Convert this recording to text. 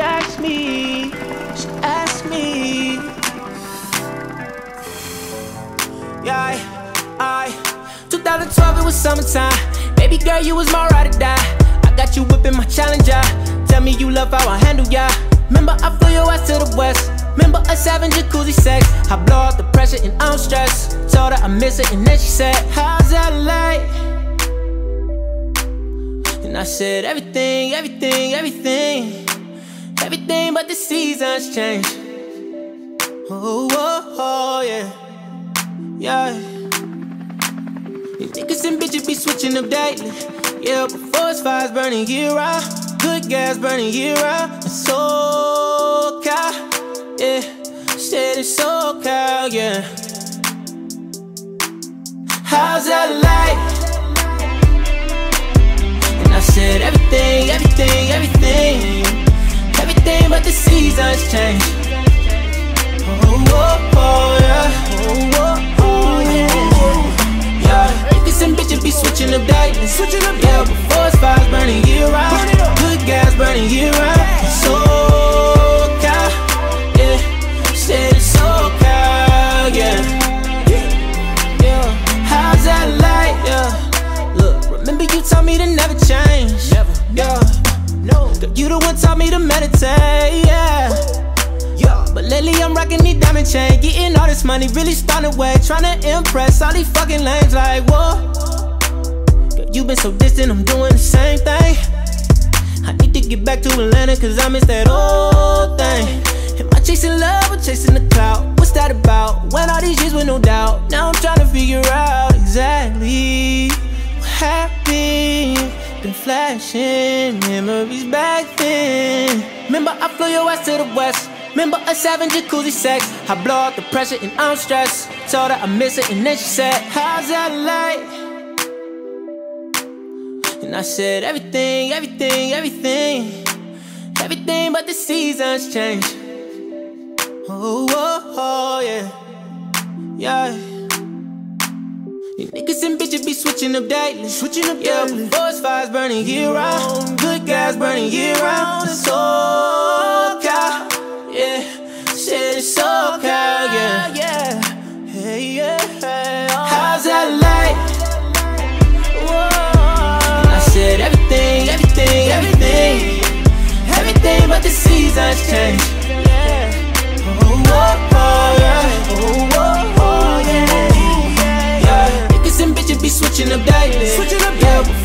asked me, she asked me. Yeah, I 2012, it was summertime. Baby girl, you was my ride or die. I got you whipping my Challenger. Tell me you love how I handle ya. Remember I flew your ass to the west. Remember us having jacuzzi sex. I blow out the pressure and I'm stressed. Told her I miss her and then she said, how's LA? And I said, everything, everything, everything. Everything but the seasons change. Oh, oh, oh yeah, yeah. You niggas and bitches be switching up daily. Yeah, before it's fires burning year round. Good gas burning year round. It's SoCal. Yeah, shit is SoCal, yeah. How's LA? And I said everything, everything, everything. Everything but the seasons change. Oh, oh, oh yeah. Oh, oh, oh yeah. Yeah, niggas and bitches be switching up daily. Yeah, before it's fires burning year round. Good gas burning year round. SoCal. Shit is SoCal, yeah. How's that like, yeah? Look, remember you told me to never change. Never, yeah. No, you the one taught me to meditate, yeah. Yeah, but lately I'm rocking these diamond chain, getting all this money, really starting away, trying to impress all these fucking lames, like whoa. Girl, you been so distant, I'm doing the same thing. I need to get back to Atlanta, cause I miss that old thing. Am I chasing love or chasing the clout? What's that about? Went all these years with no doubt. Now I'm trying to figure out exactly what happened. Been flashing memories back then. Remember I flew your ass to the west. Remember us having jacuzzi sex. I blow out the pressure and I'm stressed. Told her I miss her and then she said, how's that like? And I said everything, everything, everything. Everything but the seasons change. Oh, oh, oh, yeah, yeah. You niggas and bitches be switching up daily. Yeah, before it's fires burning year round. Good guys burning year round. It's SoCal, yeah. Shit is SoCal, yeah, yeah. Hey, yeah, hey, oh. How's that like? Whoa. I said everything, everything, everything. Everything but the seasons change. Oh, oh, oh, yeah. Oh, oh, oh, yeah. Yeah, niggas and bitches be switching up daily. Yeah,